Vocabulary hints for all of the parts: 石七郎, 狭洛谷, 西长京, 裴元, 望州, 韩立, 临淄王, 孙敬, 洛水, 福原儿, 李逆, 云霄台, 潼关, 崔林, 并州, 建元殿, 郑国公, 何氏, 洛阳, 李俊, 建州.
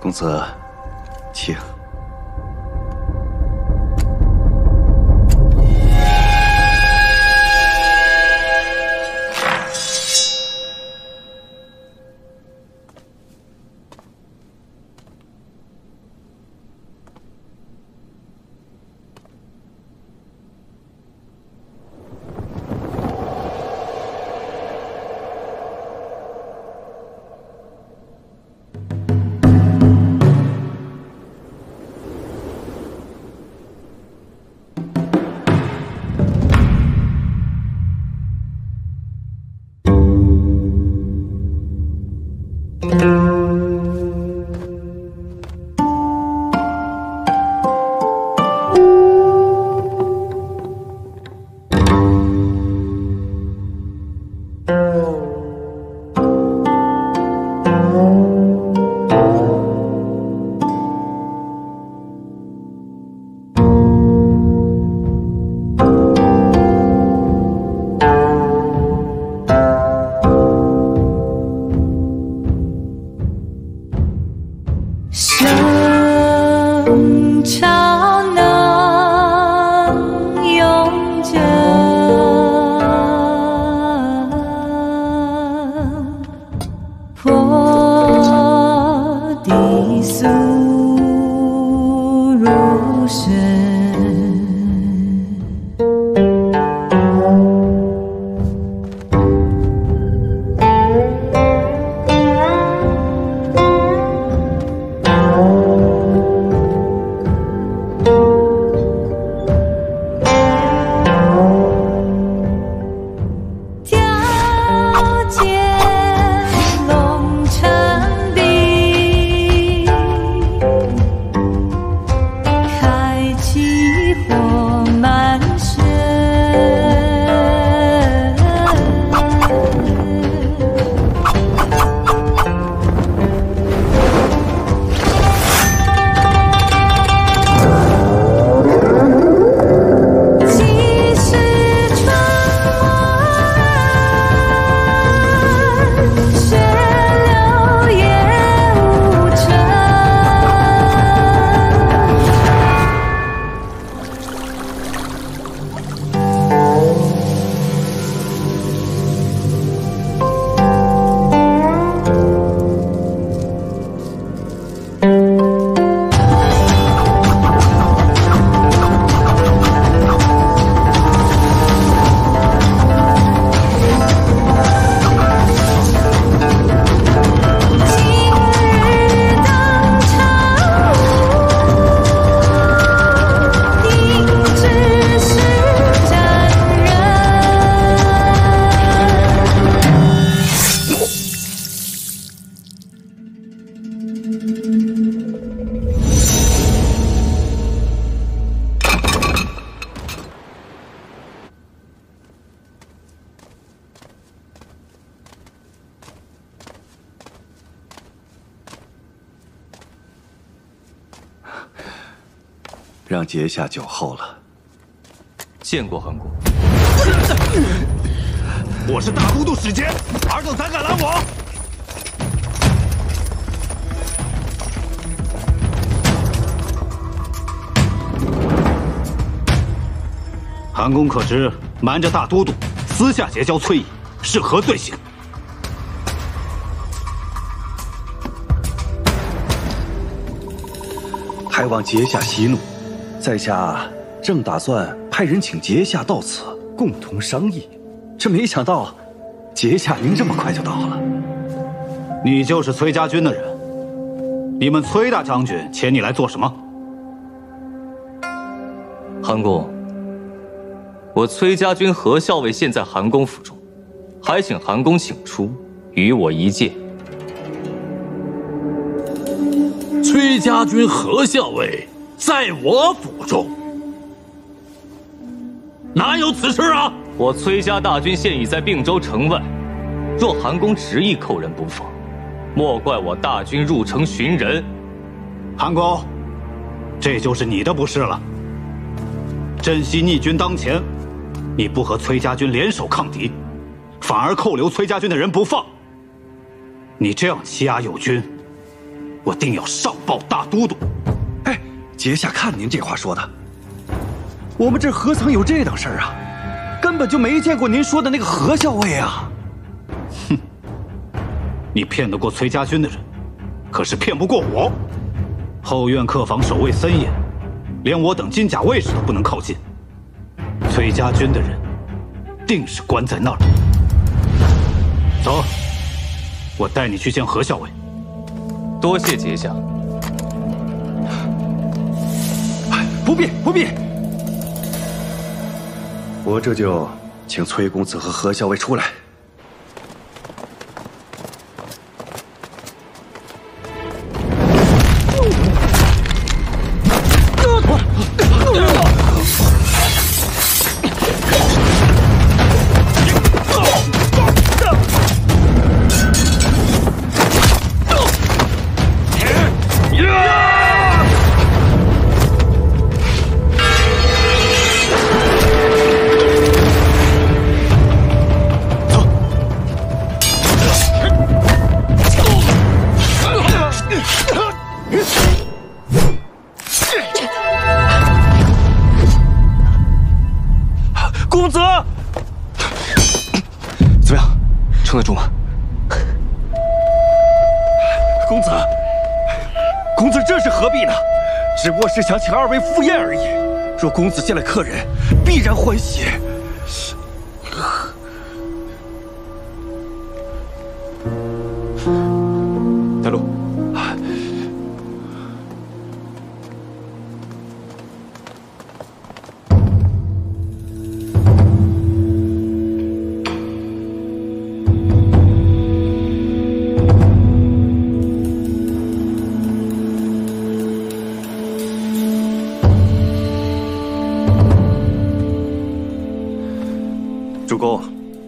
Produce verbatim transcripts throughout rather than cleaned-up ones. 公子，请。 让杰下酒后了。见过韩公，我是大都督使节，尔等胆敢拦我！韩公可知瞒着大都督，私下结交崔乙，是何罪行？ 还望节下息怒，在下正打算派人请节下到此共同商议，这没想到节下您这么快就到了。你就是崔家军的人，你们崔大将军请你来做什么？韩公，我崔家军何校尉现在韩公府中，还请韩公请出，与我一见。 崔家军何校尉在我府中，哪有此事啊！我崔家大军现已在并州城外，若韩公执意扣人不放，莫怪我大军入城寻人。韩公，这就是你的不是了。镇西逆军当前，你不和崔家军联手抗敌，反而扣留崔家军的人不放，你这样欺压友军。我定要上报大都督。哎，节下看您这话说的，我们这何曾有这等事儿啊？根本就没见过您说的那个何校尉啊！哼，你骗得过崔家军的人，可是骗不过我。后院客房守卫森严，连我等金甲卫士都不能靠近。崔家军的人，定是关在那里。走。 我带你去见何校尉。多谢节下。不必不必。我这就请崔公子和何校尉出来。是想请二位赴宴而已。若公子见了客人，必然欢喜。带路。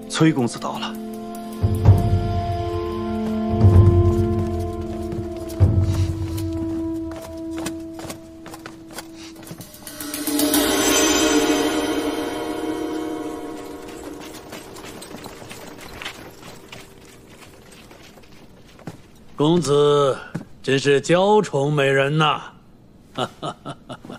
崔公子到了，公子真是娇宠美人呐！哈哈哈哈哈。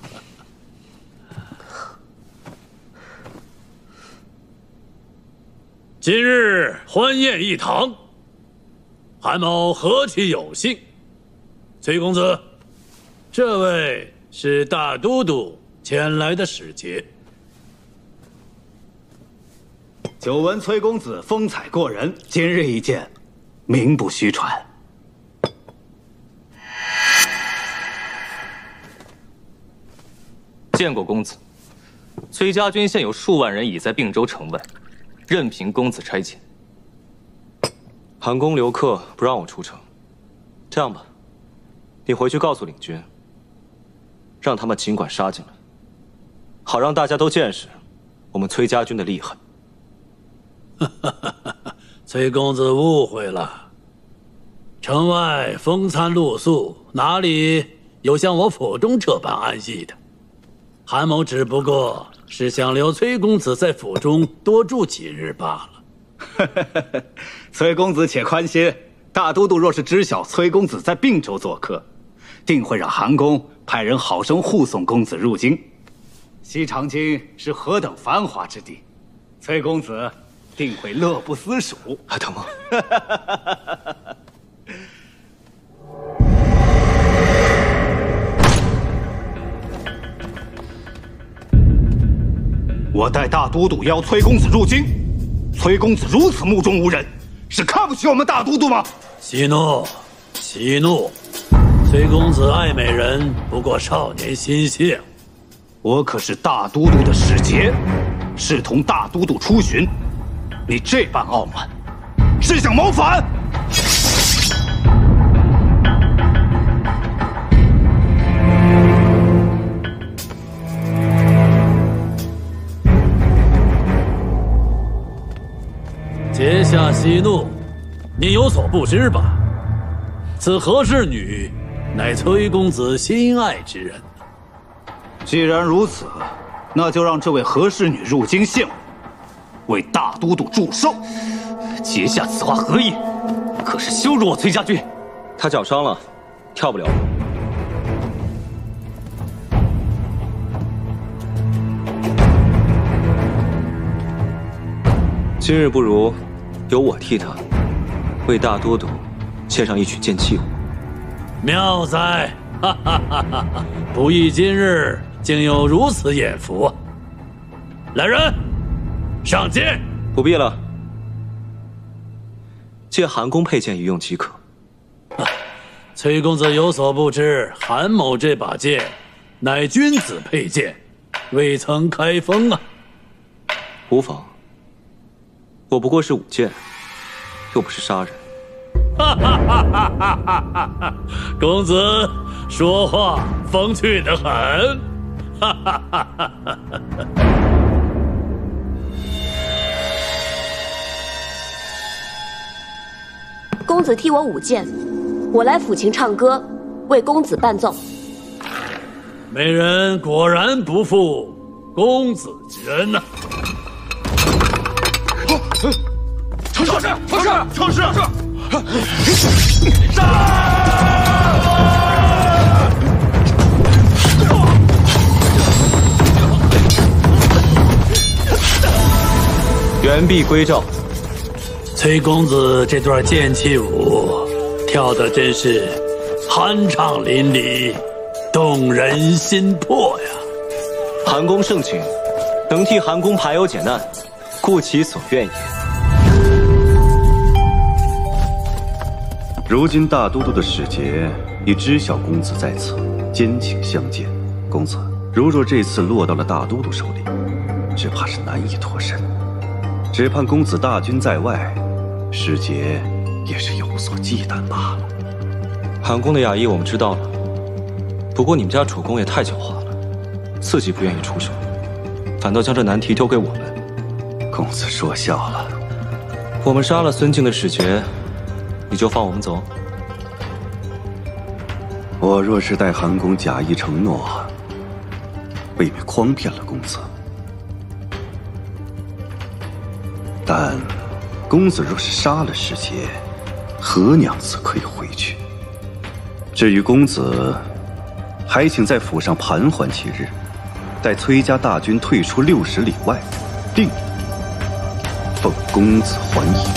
今日欢宴一堂，韩某何其有幸！崔公子，这位是大都督遣来的使节。久闻崔公子风采过人，今日一见，名不虚传。见过公子，崔家军现有数万人已在并州城外。 任凭公子差遣。韩公留客不让我出城，这样吧，你回去告诉领军，让他们尽管杀进来，好让大家都见识我们崔家军的厉害。崔公子误会了，城外风餐露宿，哪里有像我府中这般安逸的？韩某只不过…… 是想留崔公子在府中多住几日罢了。崔公子且宽心，大都督若是知晓崔公子在并州做客，定会让韩公派人好生护送公子入京。西长京是何等繁华之地，崔公子定会乐不思蜀。啊，等我。我代大都督邀崔公子入京，崔公子如此目中无人，是看不起我们大都督吗？息怒，息怒！崔公子爱美人，不过少年心性。我可是大都督的使节，是同大都督出巡，你这般傲慢，是想谋反？ 节下息怒，你有所不知吧？此何氏女，乃崔公子心爱之人。既然如此，那就让这位何氏女入京献舞，为大都督祝寿。节下此话何意？可是羞辱我崔家军！他脚伤了，跳不了。今日不如由我替他为大都督献上一曲剑器舞。妙哉！哈哈哈哈哈！不意今日竟有如此眼福。来人，上剑！不必了。 借韩公佩剑一用即可。啊，崔公子有所不知，韩某这把剑，乃君子佩剑，未曾开封啊。无妨，我不过是舞剑，又不是杀人。哈哈哈哈哈哈！公子说话风趣得很。哈哈哈哈哈哈！ 公子替我舞剑，我来抚琴唱歌，为公子伴奏。美人果然不负公子之恩呐！程程师，程师，程师，杀！ 原璧归赵。 崔公子这段剑器舞跳得真是酣畅淋漓，动人心魄呀！韩公盛情，能替韩公排忧解难，故其所愿也。如今大都督的使节已知晓公子在此，兼请相见。公子如若这次落到了大都督手里，只怕是难以脱身。只盼公子大军在外。 师姐也是有所忌惮吧。韩公的雅意我们知道了，不过你们家主公也太狡猾了，自己不愿意出手，反倒将这难题丢给我们。公子说笑了，我们杀了孙敬的使节，你就放我们走？我若是代韩公假意承诺，未免诓骗了公子。但。 公子若是杀了师姐，何娘子可以回去。至于公子，还请在府上盘桓几日，待崔家大军退出六十里外，定奉公子还矣。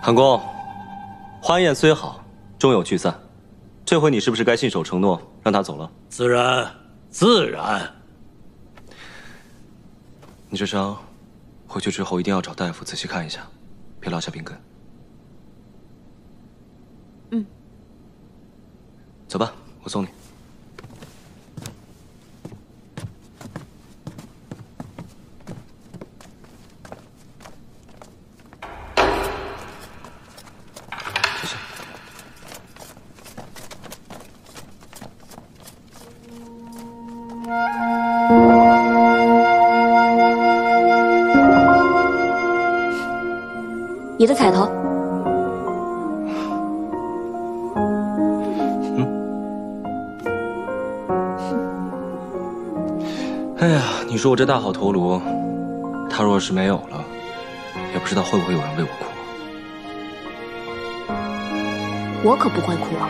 韩公，花宴虽好，终有聚散。这回你是不是该信守承诺，让他走了？自然。 自然，你这伤，回去之后一定要找大夫仔细看一下，别落下病根。嗯，走吧，我送你。谢谢。 你的彩头，嗯，哎呀，你说我这大好头颅，他若是没有了，也不知道会不会有人为我哭。我可不会哭啊！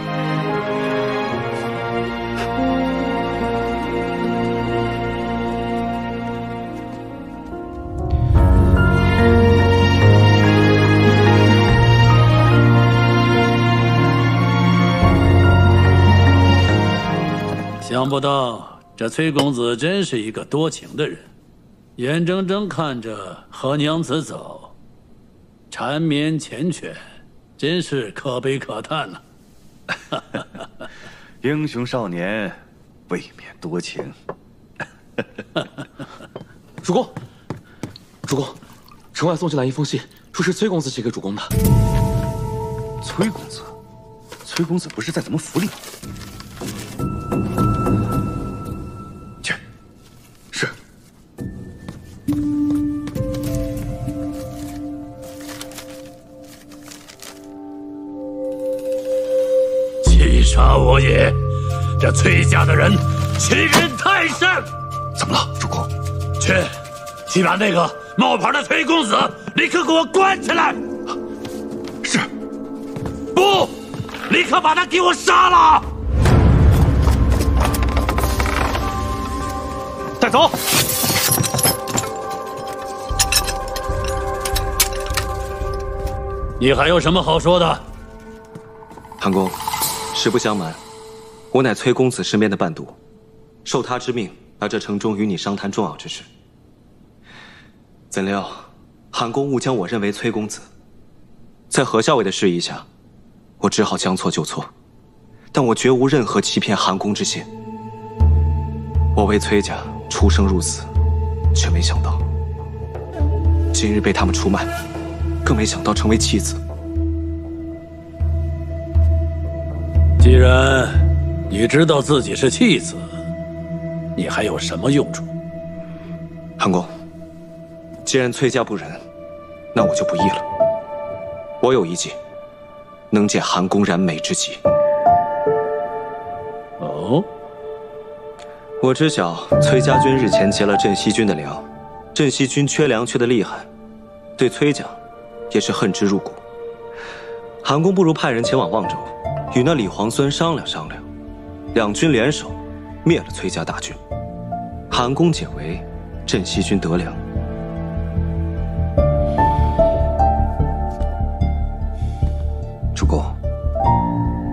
想不到这崔公子真是一个多情的人，眼睁睁看着何娘子走，缠绵缱绻，真是可悲可叹呐、啊！英雄少年，未免多情。主公，主公，城外送进来一封信，说是崔公子写给主公的。崔公子，崔公子不是在咱们府里吗？ 杀我也！这崔家的人欺人太甚！怎么了，主公？去，去把那个冒牌的崔公子，立刻给我关起来！是。不，立刻把他给我杀了！带走。 你还有什么好说的？唐公，实不相瞒，我乃崔公子身边的伴读，受他之命来这城中与你商谈重要之事。怎料，韩公误将我认为崔公子，在何校尉的示意下，我只好将错就错，但我绝无任何欺骗韩公之心。我为崔家出生入死，却没想到今日被他们出卖。 更没想到成为弃子。既然你知道自己是弃子，你还有什么用处？韩公，既然崔家不仁，那我就不义了。我有一计，能解韩公燃眉之急。哦，我知晓崔家军日前劫了镇西军的粮，镇西军缺粮缺得厉害，对崔家。 也是恨之入骨。韩公不如派人前往望州，与那李皇孙商量商量，两军联手，灭了崔家大军。韩公解围，镇西军得粮。主公，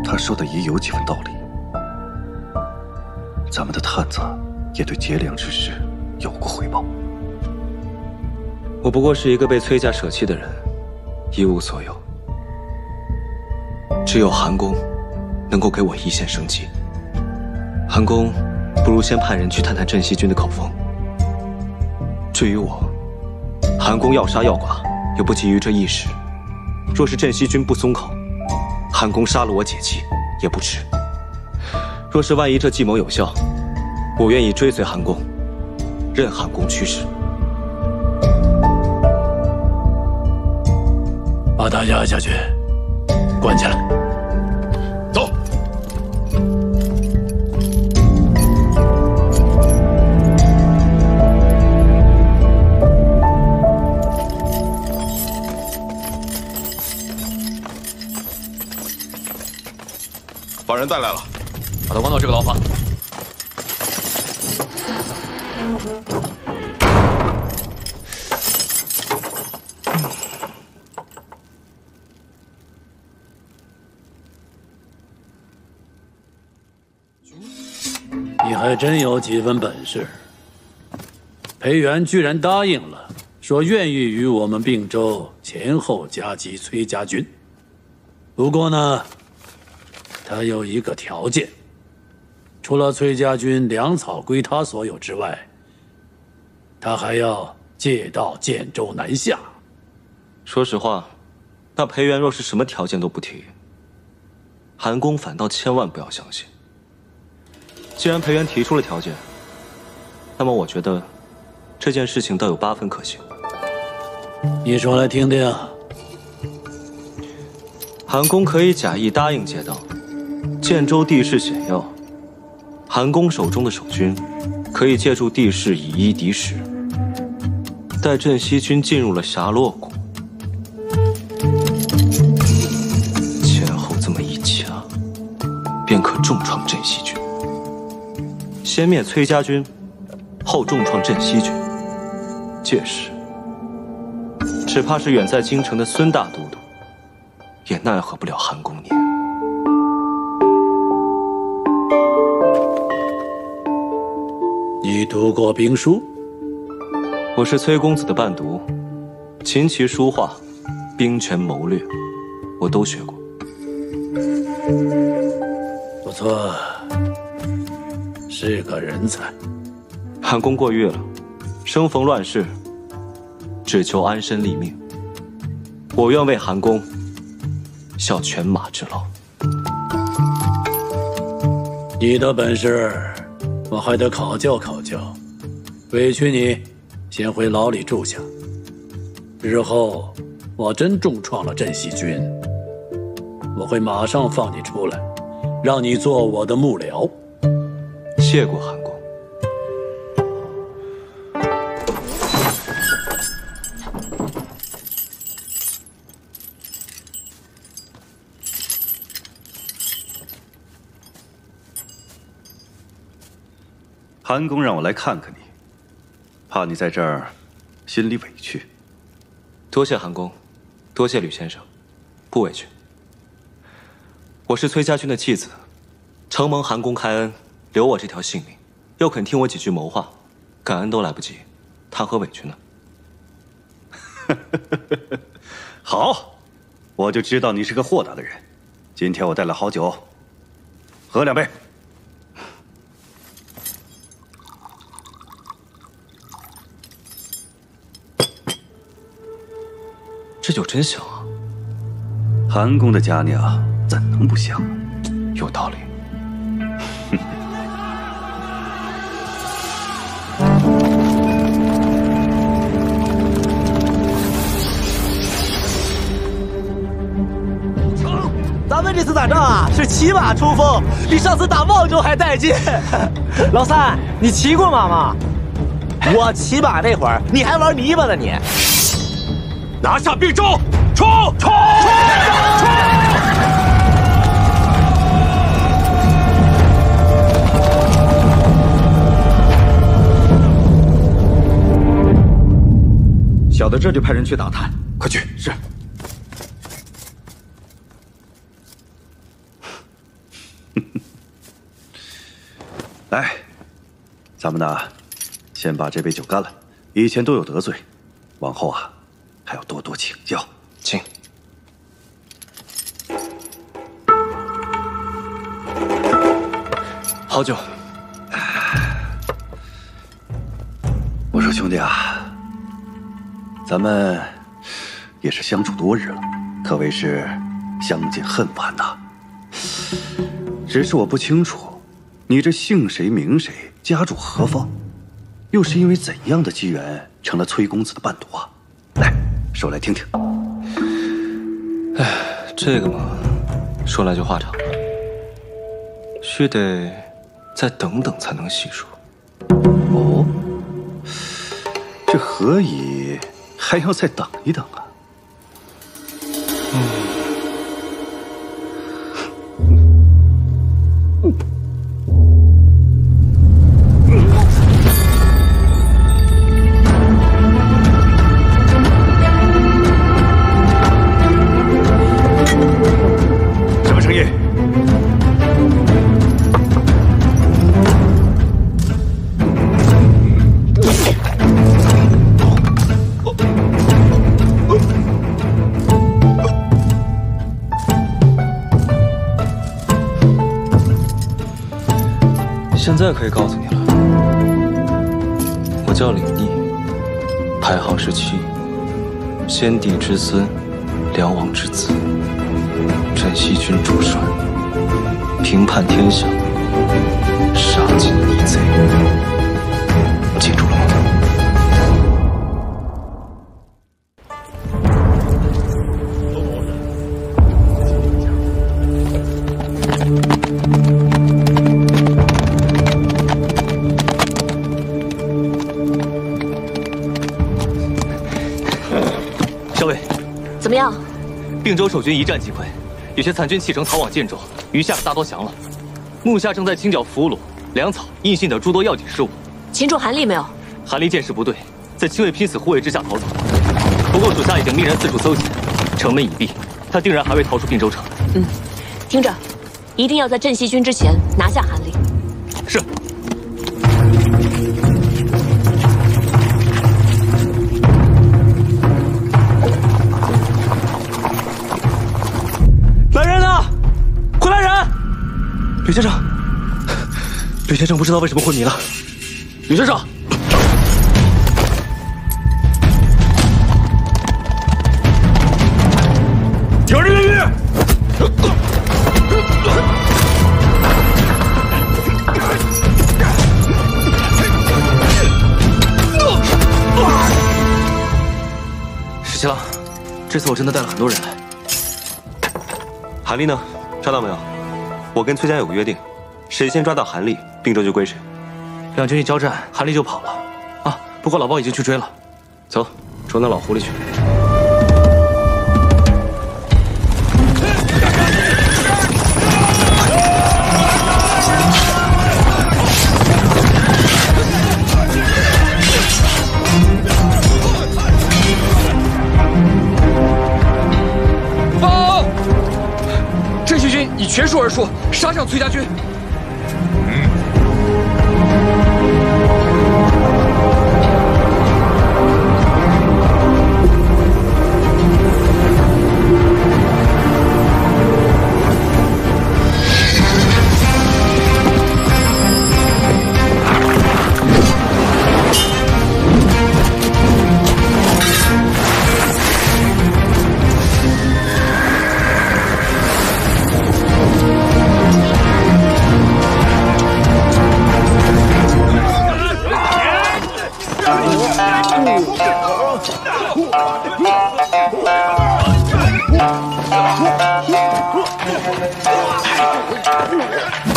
他说的也有几分道理。咱们的探子也对劫粮之事有过回报。我不过是一个被崔家舍弃的人。 一无所有，只有韩公能够给我一线生机。韩公，不如先派人去探探镇西军的口风。至于我，韩公要杀要剐，也不急于这一时。若是镇西军不松口，韩公杀了我解气也不迟。若是万一这计谋有效，我愿意追随韩公，任韩公驱使。 把大家押去，关起来。走。把人带来了，把他关到这个牢房。 还真有几分本事，裴元居然答应了，说愿意与我们并州前后夹击崔家军。不过呢，他有一个条件，除了崔家军粮草归他所有之外，他还要借道建州南下。说实话，那裴元若是什么条件都不提，韩公反倒千万不要相信。 既然裴元提出了条件，那么我觉得这件事情倒有八分可行。你说来听听。韩公可以假意答应借道，建州地势险要，韩公手中的守军可以借助地势以一敌十。待镇西军进入了狭洛谷，前后这么一掐，便可重创镇西军。 先灭崔家军，后重创镇西军。届时，只怕是远在京城的孙大都督，也奈何不了韩公年。你读过兵书？我是崔公子的伴读，琴棋书画、兵权谋略，我都学过。不错。 是个人才，韩公过誉了。生逢乱世，只求安身立命。我愿为韩公效犬马之劳。你的本事，我还得考究考究。委屈你，先回牢里住下。日后我真重创了镇西军，我会马上放你出来，让你做我的幕僚。 谢过韩公。韩公让我来看看你，怕你在这儿心里委屈。多谢韩公，多谢吕先生，不委屈。我是崔家军的妻子，承蒙韩公开恩，留我这条性命，又肯听我几句谋划，感恩都来不及，谈何委屈呢？好，我就知道你是个豁达的人。今天我带了好酒，喝两杯。 这酒真香啊！韩公的佳酿怎能不香？有道理。成，咱们这次打仗啊是骑马冲锋，比上次打望州还带劲。老三，你骑过马吗？我骑马那会儿，你还玩泥巴呢你。 拿下并州，冲冲冲冲！小的这就派人去打探，快去！是。来，咱们呢，先把这杯酒干了。以前都有得罪，往后啊。 还要多多请教，请。好酒。我说兄弟啊，咱们也是相处多日了，可谓是相见恨晚呐。只是我不清楚，你这姓谁名谁，家住何方，又是因为怎样的机缘成了崔公子的伴读啊？来。 说来听听。哎，这个嘛，说来就话长了，须得再等等才能细说。哦，这何以还要再等一等啊？嗯。现在可以告诉你了，我叫李逆，排行十七，先帝之孙，梁王之子，镇西军主帅，平叛天下，杀尽逆贼。记住了吗？ 怎么样？并州守军一战即溃，有些残军弃城逃往建州，余下的大多降了。目下正在清剿俘虏、粮草、印信等诸多要紧事务。擒住韩立没有？韩立见势不对，在亲卫拼死护卫之下逃走。不过属下已经命人四处搜集，城门已闭，他定然还未逃出并州城。嗯，听着，一定要在镇西军之前拿下韩立。是。 吕先生，吕先生不知道为什么昏迷了。吕先生，有人越狱！十七郎，这次我真的带了很多人来。韩立呢？抓到没有？ 我跟崔家有个约定，谁先抓到韩立，并州就归谁。两军一交战，韩立就跑了。啊，不过老包已经去追了。走，捉那老狐狸去。全数而出，杀向崔家军。嗯。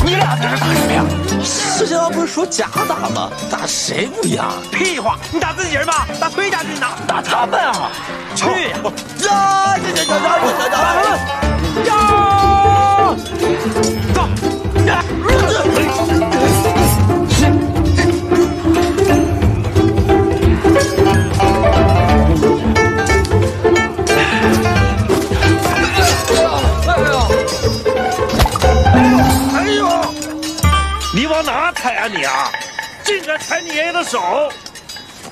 你俩在这打什么呀？之前不是说假打吗？打谁不一样？屁话！你打自己人吧，打崔家军呢？打他们啊！去呀！呀呀呀呀呀！呀！走！呀！你啊，竟敢踩你爷爷的手！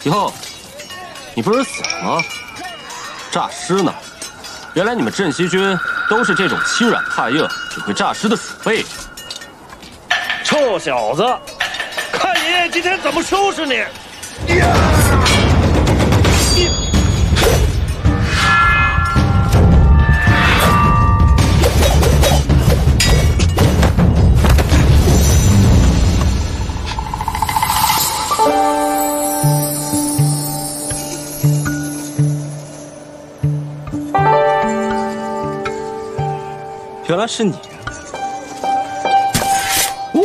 以后，你不是死了吗？诈尸呢？原来你们镇西军都是这种欺软怕硬、只会诈尸的鼠辈！臭小子，看爷爷今天怎么收拾你！呀 原来是你！哦，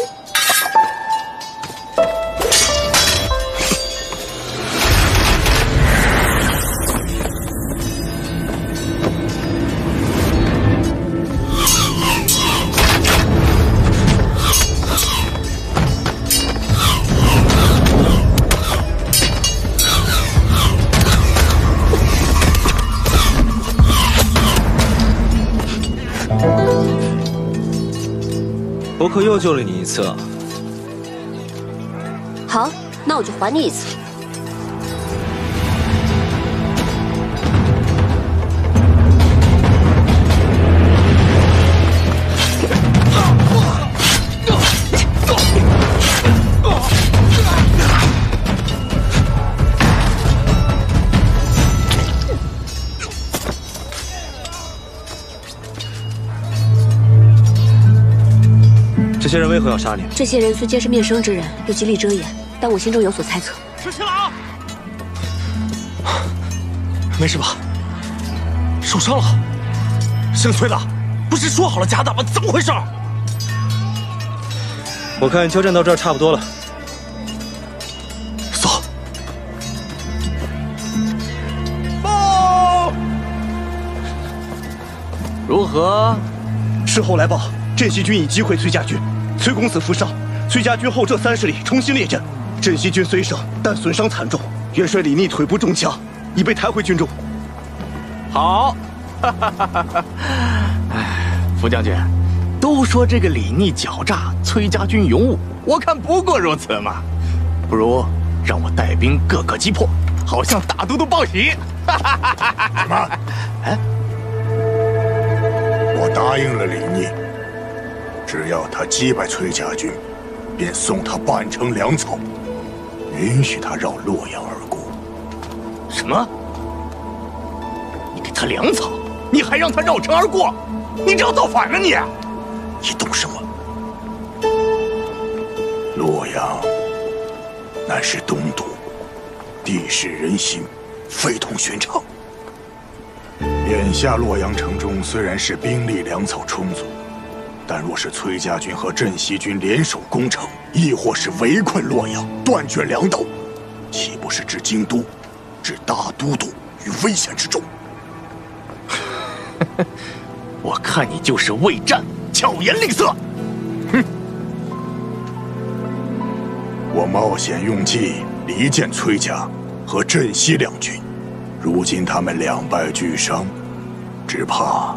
我可又救了你一次啊！好，那我就还你一次。 这些人为何要杀你？这些人虽皆是面生之人，又极力遮掩，但我心中有所猜测。吃青狼，没事吧？受伤了？姓崔的，不是说好了假打吗？怎么回事？我看交战到这儿差不多了，走。报！如何？事后来报，镇西军已击溃崔家军。 崔公子负伤，崔家军后撤三十里，重新列阵。镇西军虽胜，但损伤惨重。元帅李逆腿部中枪，已被抬回军中。好，哈哈哈哈！哎，副将军，都说这个李逆狡诈，崔家军勇武，我看不过如此嘛。不如让我带兵各个击破，好向大都督报喜。哈哈哈哈哈！什么？哎，我答应了李逆。 只要他击败崔家军，便送他半城粮草，允许他绕洛阳而过。什么？你给他粮草，你还让他绕城而过？你这要造反啊你！你懂什么？洛阳乃是东都，地势人心，非同寻常。眼下洛阳城中虽然是兵力粮草充足。 但若是崔家军和镇西军联手攻城，亦或是围困洛阳、断绝粮道，岂不是置京都、置大都督于危险之中？我看你就是畏战、巧言令色。哼！我冒险用计离间崔家和镇西两军，如今他们两败俱伤，只怕。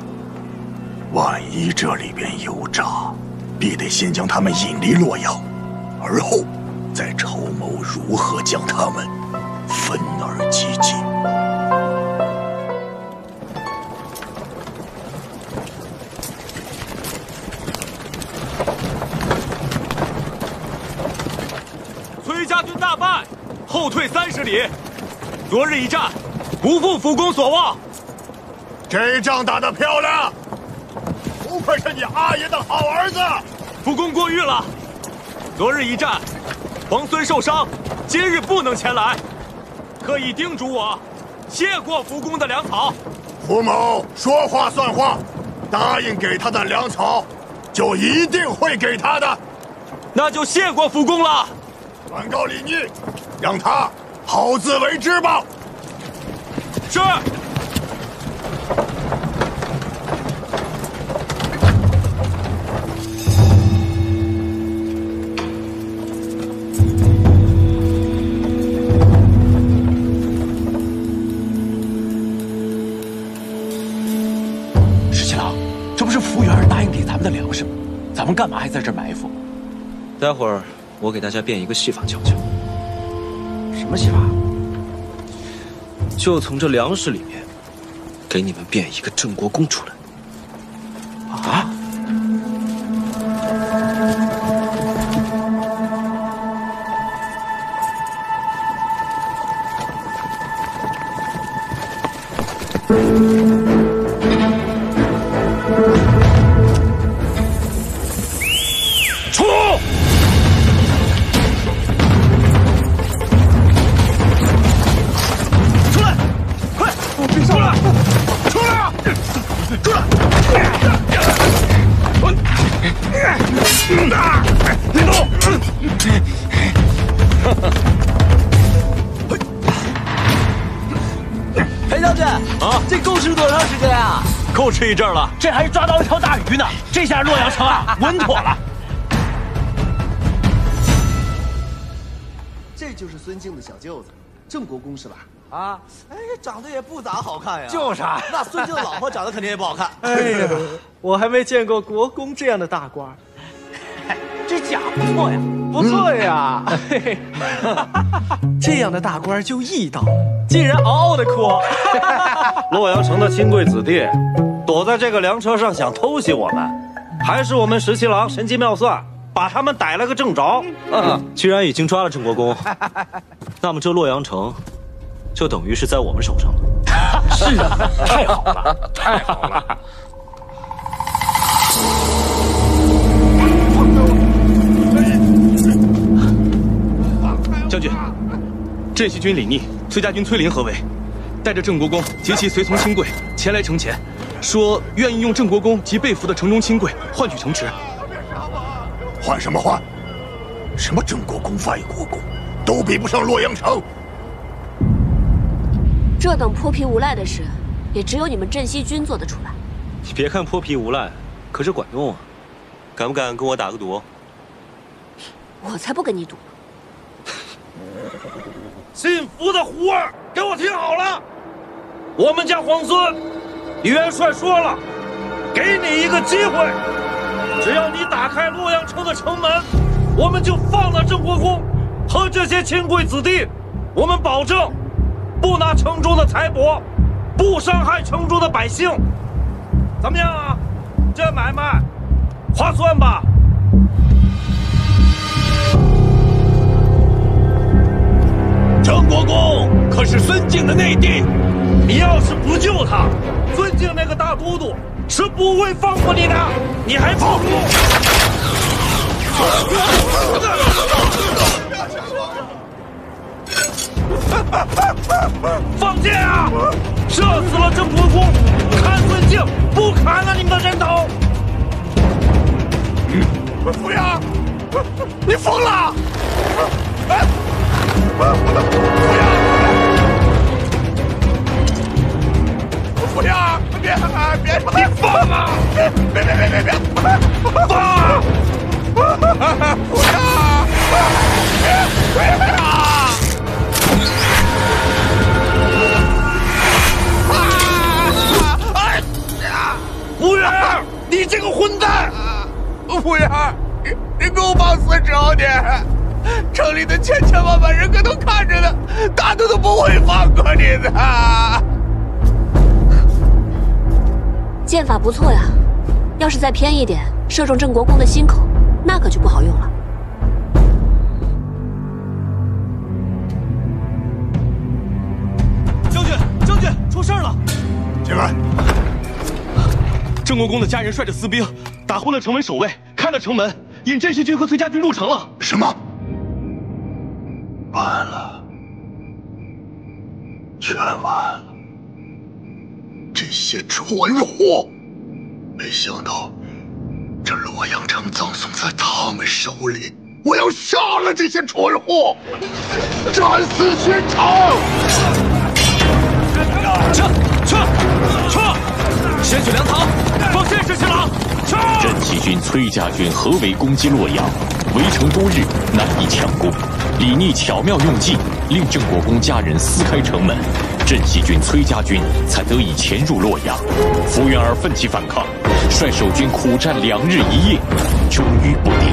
万一这里边有诈，必得先将他们引离洛阳，而后再筹谋如何将他们分而击击。崔家军大败，后退三十里。昨日一战，不负府公所望。这一仗打得漂亮，不愧是你阿爷的好儿子。府公过誉了。昨日一战，皇孙受伤，今日不能前来，特意叮嘱我，谢过府公的粮草。胡某说话算话，答应给他的粮草，就一定会给他的。那就谢过府公了。转告李逆，让他 好自为之吧。是。十七郎，这不是服务员答应给咱们的粮食吗？咱们干嘛还在这埋伏？待会儿我给大家变一个戏法瞧瞧。 什么戏法？就从这粮食里面，给你们变一个郑国公出来。啊！出！ 裴将军啊，这够吃多长时间啊？够吃一阵了。这还抓到一条大鱼呢，这下洛阳城啊稳妥了。这就是孙敬的小舅子，郑国公是吧？ 啊，哎，长得也不咋好看呀。就是啊，那孙敬的老婆长得肯定也不好看。哎呀，我还没见过国公这样的大官。这假不错呀，不错呀。这样的大官就义道，竟然嗷嗷的哭。洛阳城的亲贵子弟，躲在这个粮车上想偷袭我们，还是我们十七郎神机妙算， 把他们逮了个正着。既然已经抓了郑国公，那么这洛阳城 就等于是在我们手上了。是啊，太好了，太好了！将军，镇西军李逆、崔家军崔林合围，带着郑国公及其随从亲贵前来城前，说愿意用郑国公及被俘的城中亲贵换取城池。换什么换？什么郑国公、魏国公，都比不上洛阳城。 这等泼皮无赖的事，也只有你们镇西军做得出来。你别看泼皮无赖，可是管用啊！敢不敢跟我打个赌？我才不跟你赌呢！姓福的胡儿，给我听好了！我们家皇孙李元帅说了，给你一个机会，只要你打开洛阳城的城门，我们就放了郑国公和这些亲贵子弟，我们保证 不拿城中的财帛，不伤害城中的百姓，怎么样啊？这买卖划算吧？郑国公可是孙敬的内弟，你要是不救他，孙敬那个大都督是不会放过你的。你还不如 放箭啊！射死了郑国公，砍孙敬，不砍了你们的人头。不要！你疯了！不要！不要！别！别！你放啊！别别别别别！放啊！不要！别！ 无人。老虎样，你给我放肆之后，你城里的千千万万人可都看着呢，大家都不会放过你的。剑法不错呀，要是再偏一点，射中郑国公的心口，那可就不好用了。 出事了！进来。郑国公的家人率着私兵打昏了城门守卫，开了城门，引真西军和崔家军入城了。什么？完了，全完了！这些蠢货！没想到这洛阳城葬送在他们手里，我要杀了这些蠢货，斩死全城！ 撤撤撤！先去粮堂，放箭石秦郎。撤！镇西军、崔家军合围攻击洛阳，围城多日难以强攻。李密巧妙用计，令郑国公家人撕开城门，镇西军、崔家军才得以潜入洛阳。福原儿奋起反抗，率守军苦战两日一夜，终于不敌。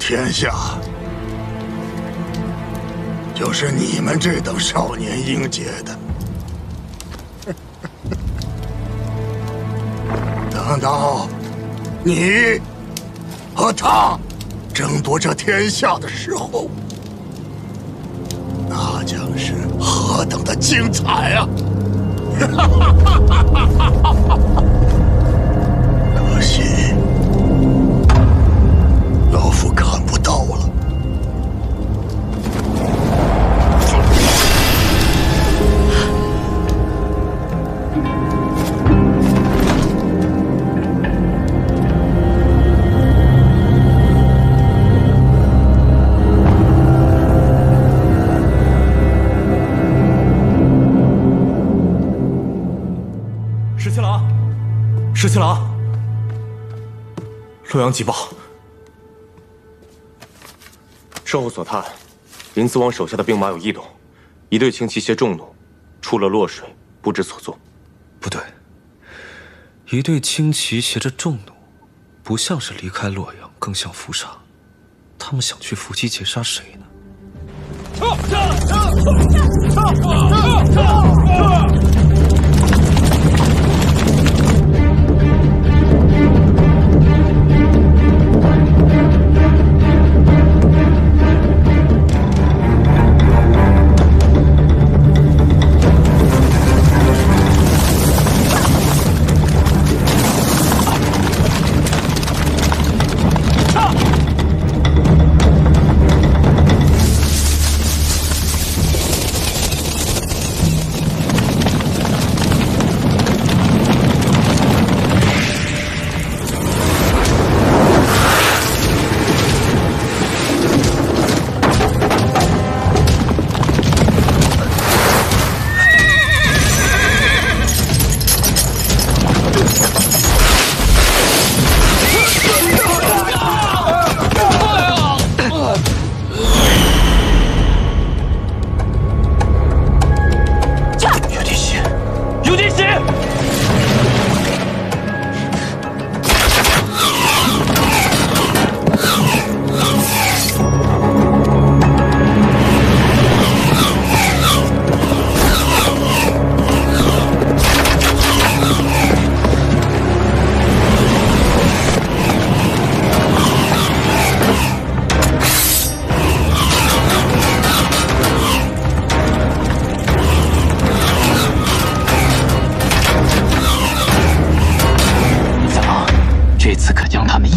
天下就是你们这等少年英杰的。等到你和他争夺这天下的时候，那将是何等的精彩啊！可惜。 老夫看不到了。石七郎，石七郎，洛阳急报。 事后所探，临淄王手下的兵马有异动，一队轻骑携众弩出了洛水，不知所踪。不对，一队轻骑携着众弩，不像是离开洛阳，更像伏杀。他们想去伏击截杀谁呢？撤！撤！撤！撤！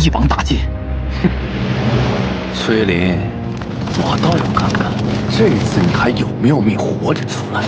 一网打尽。哼，崔林，我倒要看看这次你还有没有命活着出来。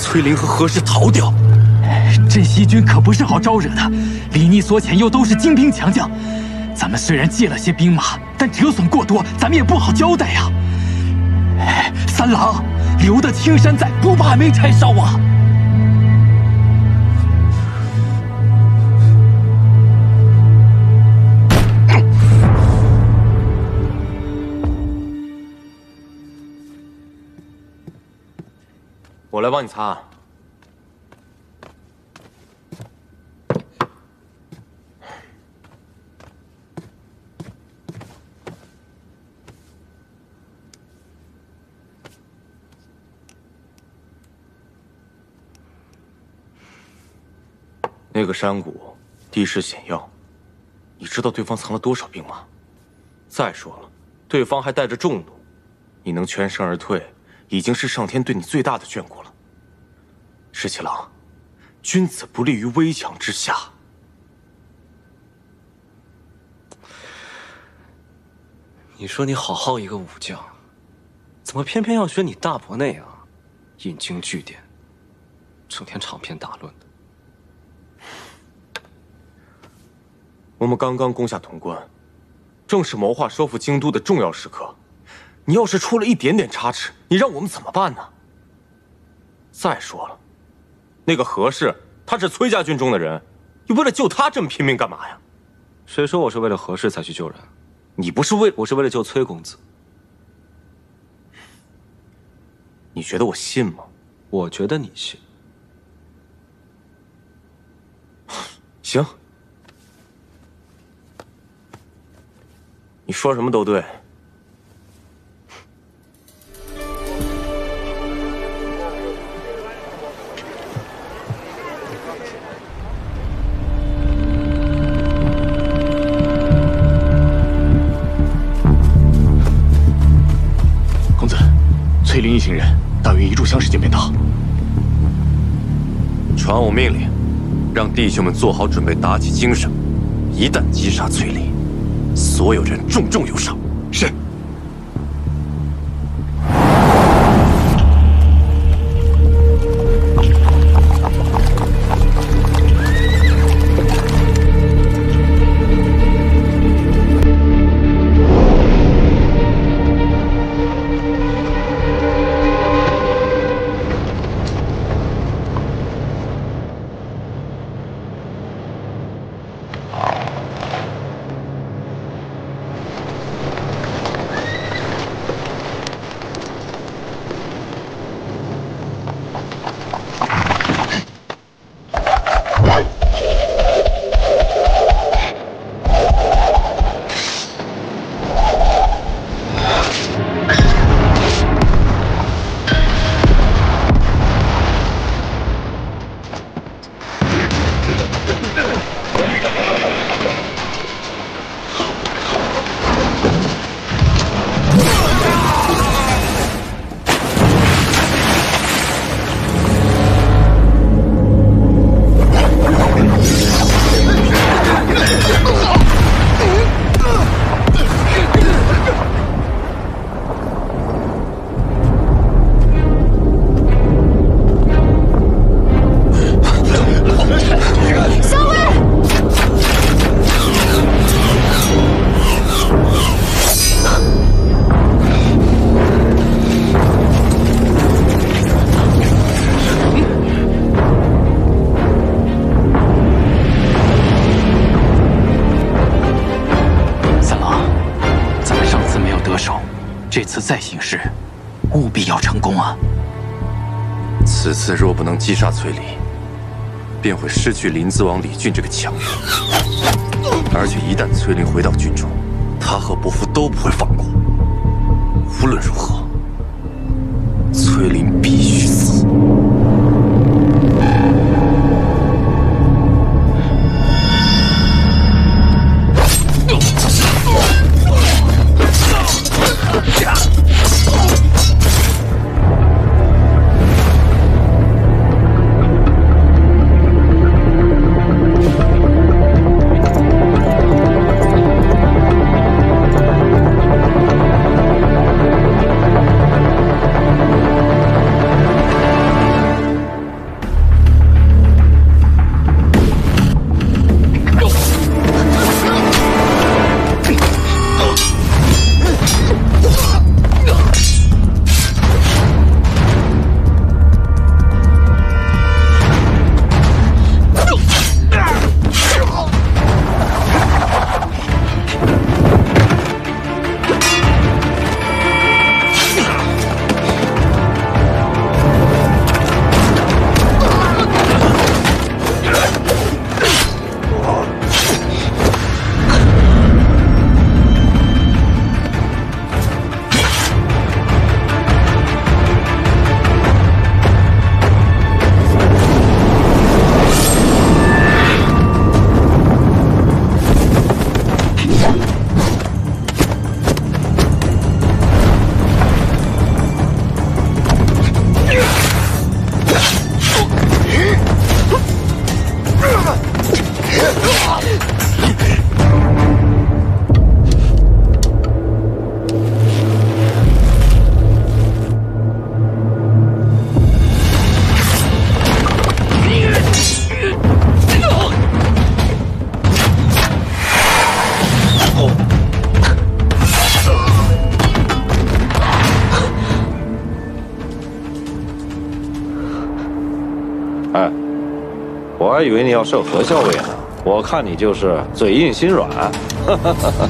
崔林和何氏逃掉，镇西军可不是好招惹的。李逆所遣又都是精兵强将，咱们虽然借了些兵马，但折损过多，咱们也不好交代呀、啊。哎，三郎，留得青山在，不怕没柴烧啊！我来帮你擦。那个山谷地势险要，你知道对方藏了多少兵吗？再说了，对方还带着重弩，你能全身而退， 已经是上天对你最大的眷顾了，石七郎，君子不立于危墙之下。你说你好好一个武将，怎么偏偏要学你大伯那样引经据典，整天长篇大论的？我们刚刚攻下潼关，正是谋划收复京都的重要时刻。 你要是出了一点点差池，你让我们怎么办呢？再说了，那个何氏，他是崔家军中的人，你为了救他这么拼命干嘛呀？谁说我是为了何氏才去救人？你不是为……我是为了救崔公子。你觉得我信吗？我觉得你信。行，你说什么都对。 崔林一行人大约一炷香时间便到。传我命令，让弟兄们做好准备，打起精神。一旦击杀崔林，所有人重重有赏。是。 再行事，务必要成功啊！此次若不能击杀崔林，便会失去临淄王李俊这个强人。而且一旦崔林回到军中，他和伯父都不会放过。无论如何，崔林必须死。还以为你要射核校尉呢，我看你就是嘴硬心软。哈哈哈哈。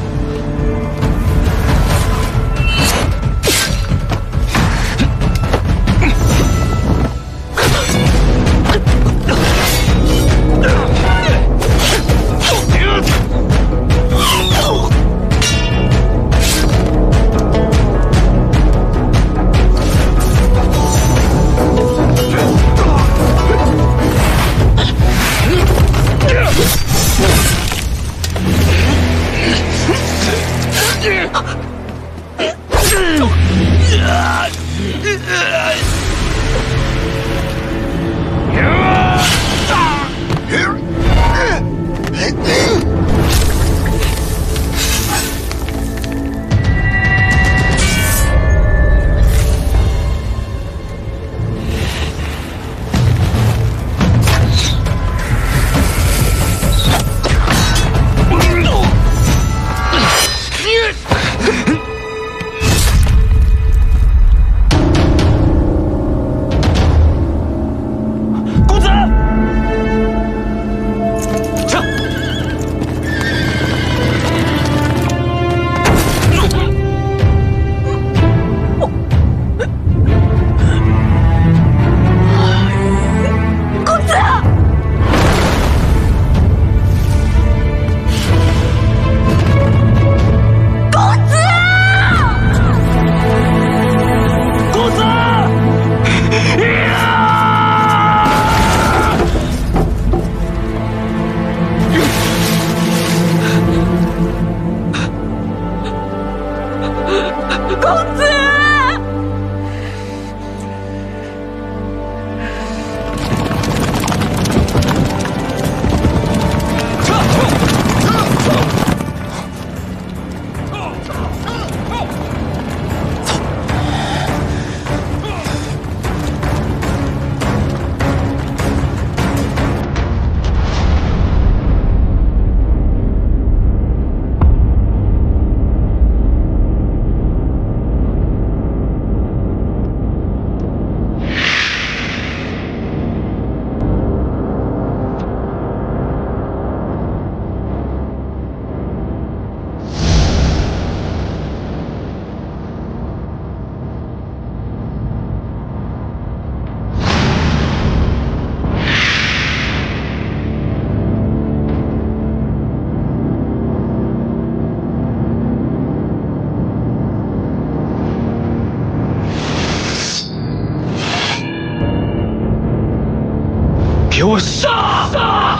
给我杀！杀！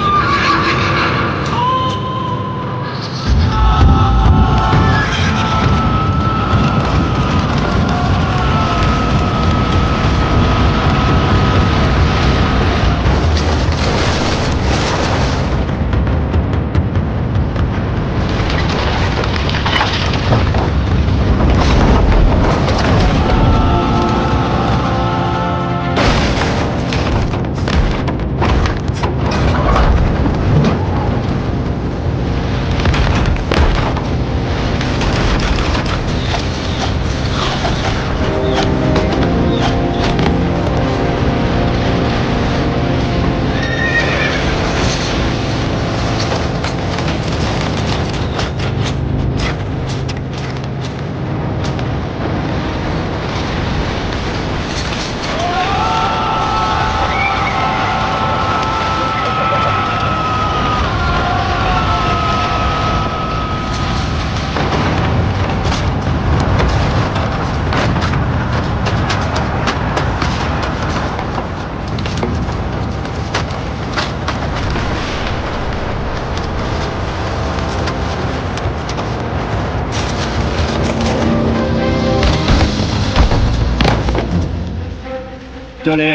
这里，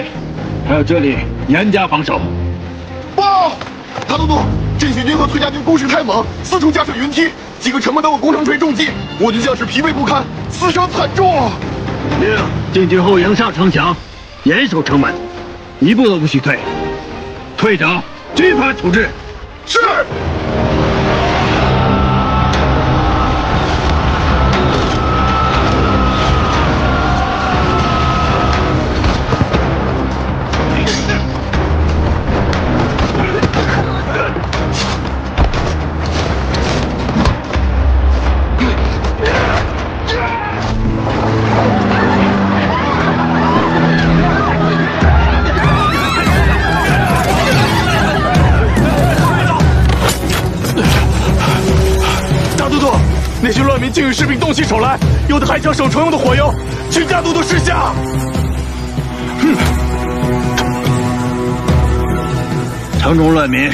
还有这里，严加防守。报，大都督，这些军和崔家军攻势太猛，四处架设云梯，几个城门都有工程锤重击，我军将士疲惫不堪，死伤惨重啊！令进军后营上城墙，严守城门，一步都不许退，退者军法处置。是。竟与士兵动起手来，有的还将手中用的火油全家都都吃下。哼！城中乱民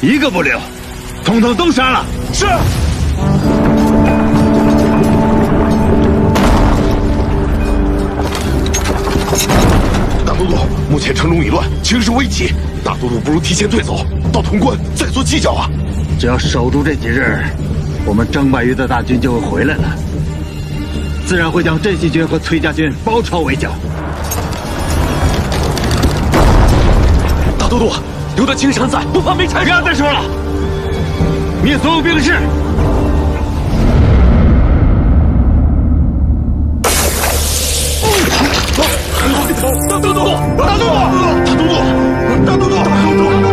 一个不留，统统都杀了。是。 都督，目前城中已乱，形势危急。大都督不如提前退走，到潼关再做计较啊！只要守住这几日，我们张百余的大军就会回来了，自然会将镇西军和崔家军包抄围剿。大都督，留得青山在，不怕没柴烧。不要再说了，灭所有兵士。 大都督，大都督，大都督，大都督，大都督，大都督，大都督，大都督，大都督，大都督，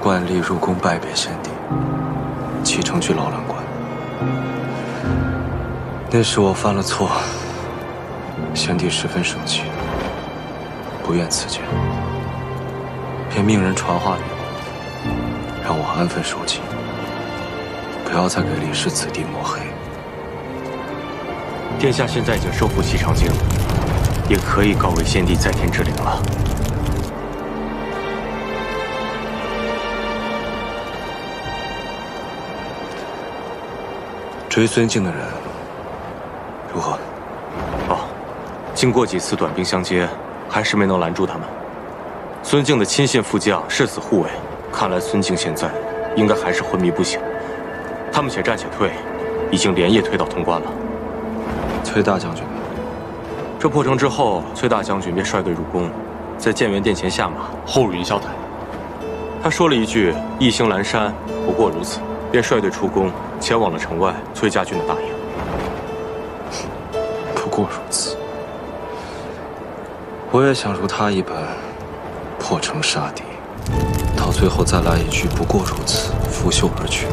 惯例入宫拜别先帝，启程去老郎关。那时我犯了错，先帝十分生气，不愿赐见，便命人传话与我，让我安分守己，不要再给李氏子弟抹黑。殿下现在已经收复西长境，也可以告慰先帝在天之灵了。 追孙敬的人如何？哦，经过几次短兵相接，还是没能拦住他们。孙敬的亲信副将誓死护卫，看来孙敬现在应该还是昏迷不醒。他们且战且退，已经连夜退到潼关了。崔大将军，这破城之后，崔大将军便率队入宫，在建元殿前下马，后入云霄台。他说了一句“一行阑珊，不过如此”，便率队出宫。 前往了城外崔家军的大营。不过如此，我也想如他一般破城杀敌，到最后再来一句“不过如此”，拂袖而去。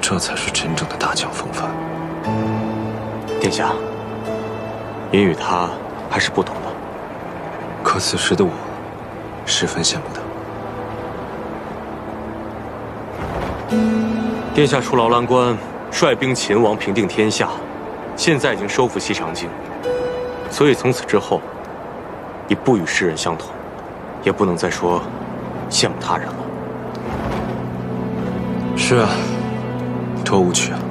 这才是真正的大将风范。殿下，您与他还是不同的。可此时的我，十分羡慕他。 殿下出劳兰关，率兵秦王平定天下，现在已经收复西长境，所以从此之后，你不与世人相同，也不能再说羡慕他人了。是啊，多无趣啊！